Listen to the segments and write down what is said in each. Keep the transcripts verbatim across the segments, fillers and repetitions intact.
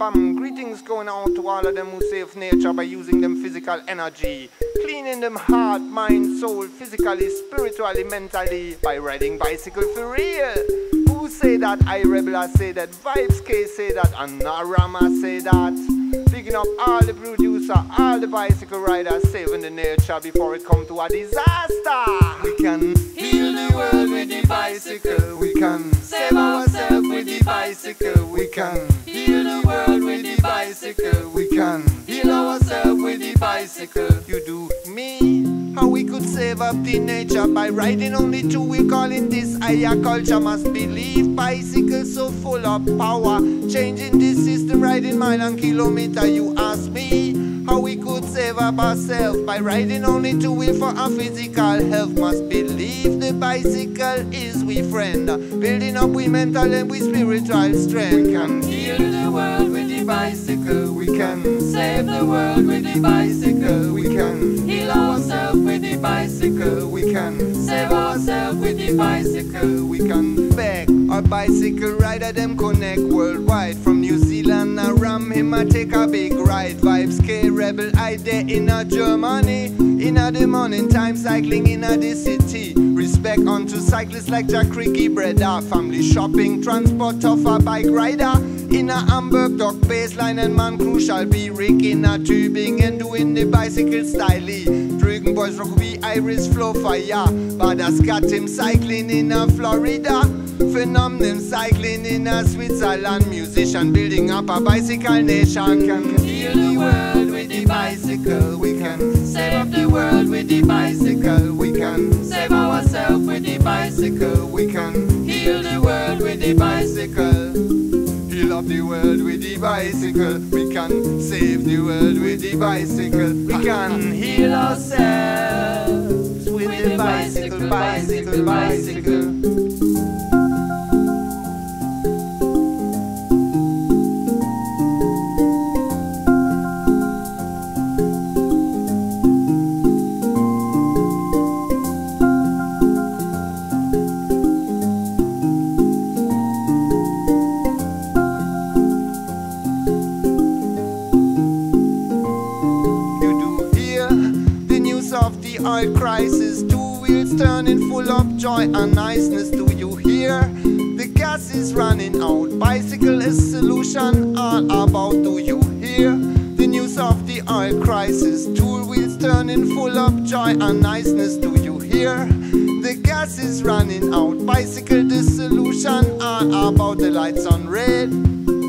bum. Greetings going out to all of them who save nature by using them physical energy. Cleaning them heart, mind, soul, physically, spiritually, mentally, by riding bicycle for real. Who say that? I Rebel I say that, Vibes K say that, Anarama say that. Picking up all the producer, all the bicycle riders, saving the nature before it come to a disaster. We can heal the world with the bicycle. We can save ourselves with the bicycle. We can heal the world with the bicycle. We can heal ourselves with the bicycle. You do me. How we could save up the nature by riding only two. We calling this higher culture. Must believe bicycle so full of power. Changing the system, riding mile and kilometer. You ask me. How we could save up ourselves by riding only two wheel for our physical health. Must believe the bicycle is we friend, building up we mental and we spiritual strength. We can heal the world with the bicycle. We can save the world with the bicycle. We can heal ourselves with the bicycle. We can save ourselves with the bicycle. We can beg our bicycle rider them connect worldwide. From New Zealand I ram him I take a big ride. Vibes K Rebel I there in a Germany. In a the morning time cycling in a the city. Respect unto cyclists like Jack Ricky brother. Family shopping transport of a bike rider. In a Hamburg dog baseline and man Crucial be Rick in a Tübingen doing the bicycle stylie. Tübingen boys rock we Iris flow fire. Badass got him cycling in a Florida. Phenomenon cycling in a Switzerland. Musician building up a bicycle nation. Can heal the world with the bicycle. We can save up the world with the bicycle. We can save ourselves with the bicycle. We can heal the world with the bicycle. Heal up the world with the bicycle. We can save the world with the bicycle. We can heal ourselves with the bicycle, bicycle, bicycle. Oil crisis, two wheels turning full of joy and niceness. Do you hear? The gas is running out. Bicycle is solution all about. Do you hear? The news of the oil crisis, two wheels turning full of joy and niceness. Do you hear? The gas is running out. Bicycle the solution all about. The lights on red,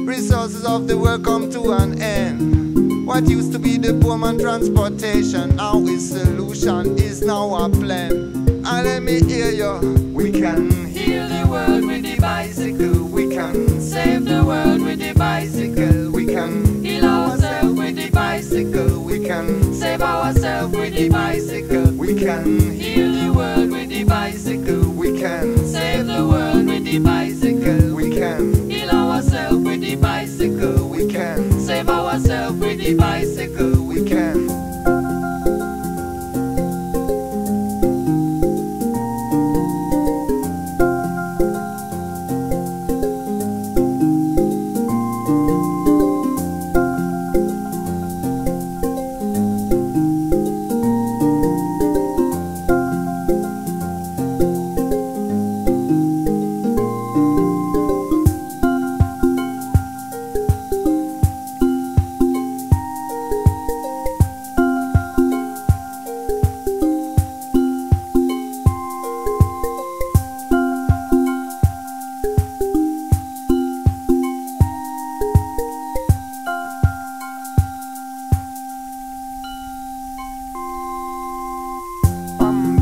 resources of the world come to an end. What used to be the poor man transportation, now is solution, is now a plan. And let me hear you. We can heal the world with the bicycle. We can save the world with the bicycle. We can heal ourselves with the bicycle. We can save ourselves with the bicycle. We can heal the world with the bicycle. We can save the world with the bicycle. We can heal ourselves with the bicycle. We can save ourselves with the bicycle. We can.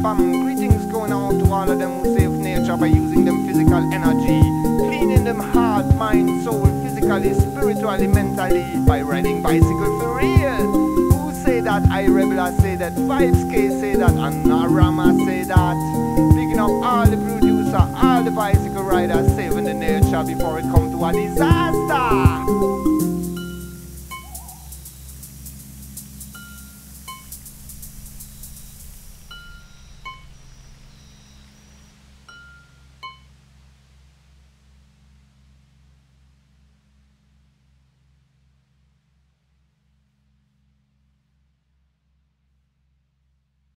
Greetings going out to all of them who save nature by using them physical energy. Cleaning them heart, mind, soul, physically, spiritually, mentally, by riding bicycle for real. Who say that? I Rebel I say that, Vibes K say that, Anarama say that. Picking up all the producer, all the bicycle riders, saving the nature before it come to a disaster.